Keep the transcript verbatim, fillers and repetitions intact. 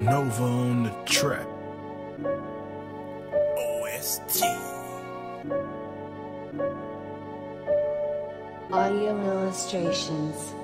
Nova on the track. O S T. Audio illustrations.